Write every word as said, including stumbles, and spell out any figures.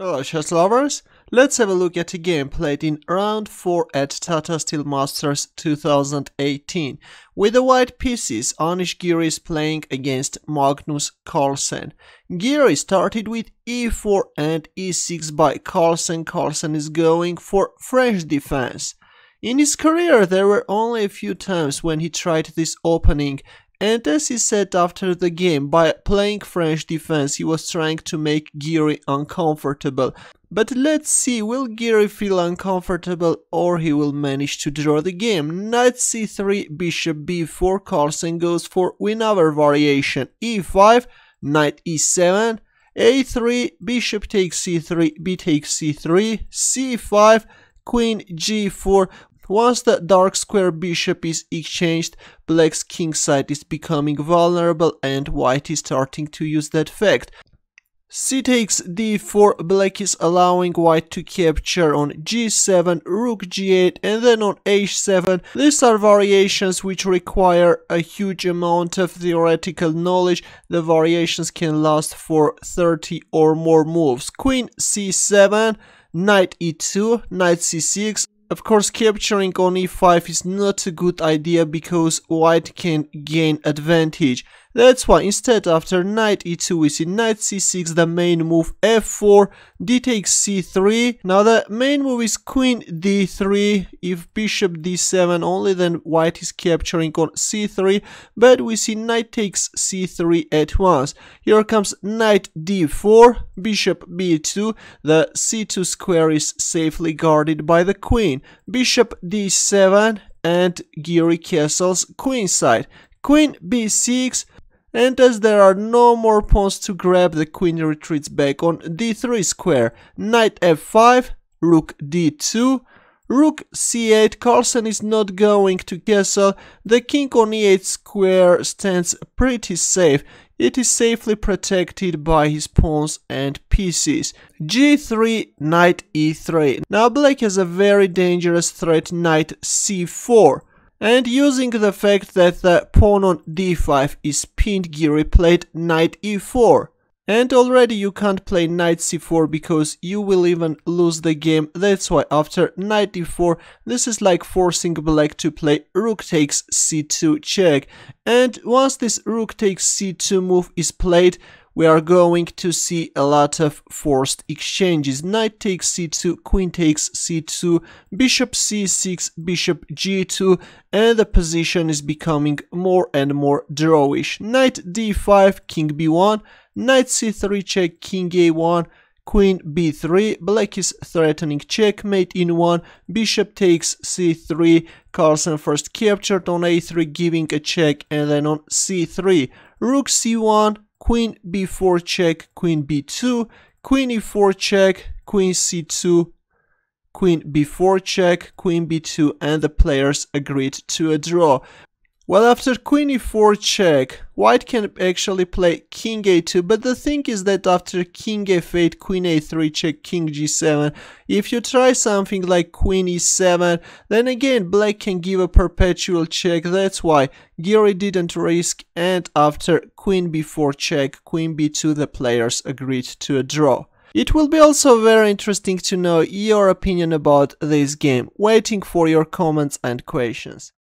Hello chess lovers, let's have a look at a game played in round four at Tata Steel Masters two thousand eighteen. With the white pieces, Anish Giri is playing against Magnus Carlsen. Giri started with e four and e six by Carlsen. Carlsen is going for French defense. In his career there were only a few times when he tried this opening, and as he said after the game, by playing French defense he was trying to make Giri uncomfortable. But let's see, will Giri feel uncomfortable or he will manage to draw the game? Knight c three, bishop b four, Carlsen goes for Winawer variation, e five, knight e seven, a three, bishop takes c three, b takes c three, c five, queen g four. Once the dark square bishop is exchanged, black's king side is becoming vulnerable and white is starting to use that fact. C takes d four, black is allowing white to capture on g seven, rook g eight and then on h seven. These are variations which require a huge amount of theoretical knowledge. The variations can last for thirty or more moves. Queen c seven, knight e two, knight c six. Of course, capturing on e five is not a good idea because white can gain advantage. That's why instead after knight e two we see knight c six, the main move f four, d takes c three. Now the main move is queen d three. If bishop d seven only, then white is capturing on c three, but we see knight takes c three at once. Here comes knight d four, bishop b two, the c two square is safely guarded by the queen, bishop d seven and Giri castles queen side. Queen b six, and as there are no more pawns to grab, the queen retreats back on d three square. Knight f five, rook d two, rook c eight, Carlsen is not going to castle, the king on e eight square stands pretty safe. It is safely protected by his pawns and pieces. g three, knight e three. Now black has a very dangerous threat, knight c four. And using the fact that the pawn on d five is pinned, Giri played knight e four. And already you can't play knight c four because you will even lose the game. That's why after knight e four, this is like forcing black to play rook takes c two check. And once this rook takes c two move is played, we are going to see a lot of forced exchanges. Knight takes c two, queen takes c two, bishop c six, bishop g two, and the position is becoming more and more drawish. Knight d five, king b one, knight c three check, king a one, queen b three, black is threatening checkmate in one, bishop takes c three, Carlsen first captured on a three giving a check and then on c three, rook c one, queen b four check, queen b two, queen e four check, queen c two, queen b four check, queen b two, and the players agreed to a draw. Well, after queen e four check, white can actually play king a two, but the thing is that after king f eight, queen a three check, king g seven, if you try something like queen e seven, then again black can give a perpetual check. That's why Giri didn't risk, and after queen b four check, queen b two, the players agreed to a draw. It will be also very interesting to know your opinion about this game. Waiting for your comments and questions.